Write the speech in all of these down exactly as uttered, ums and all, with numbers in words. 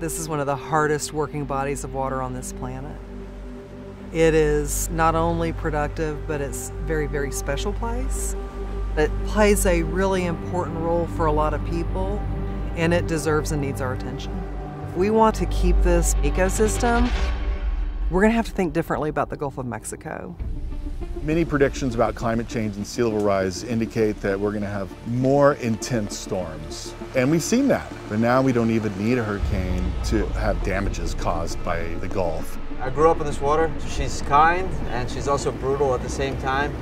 This is one of the hardest working bodies of water on this planet. It is not only productive, but it's a very, very special place. It plays a really important role for a lot of people, and it deserves and needs our attention. If we want to keep this ecosystem, we're going to have to think differently about the Gulf of Mexico. Many predictions about climate change and sea level rise indicate that we're going to have more intense storms. And we've seen that. But now we don't even need a hurricane to have damages caused by the Gulf. I grew up in this water. She's kind and she's also brutal at the same time.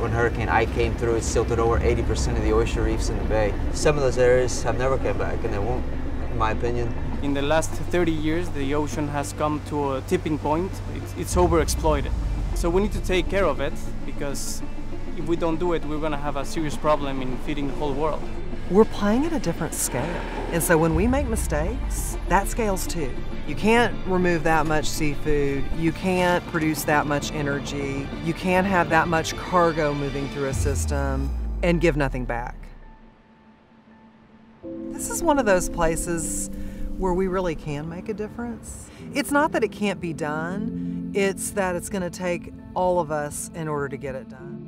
When Hurricane Ike came through, it silted over eighty percent of the oyster reefs in the bay. Some of those areas have never come back, and they won't, in my opinion. In the last thirty years, the ocean has come to a tipping point. It's, it's overexploited. So we need to take care of it, because if we don't do it, we're going to have a serious problem in feeding the whole world. We're playing at a different scale, and so when we make mistakes, that scales too. You can't remove that much seafood, you can't produce that much energy, you can't have that much cargo moving through a system and give nothing back. This is one of those places where we really can make a difference. It's not that it can't be done, it's that it's going to take all of us in order to get it done.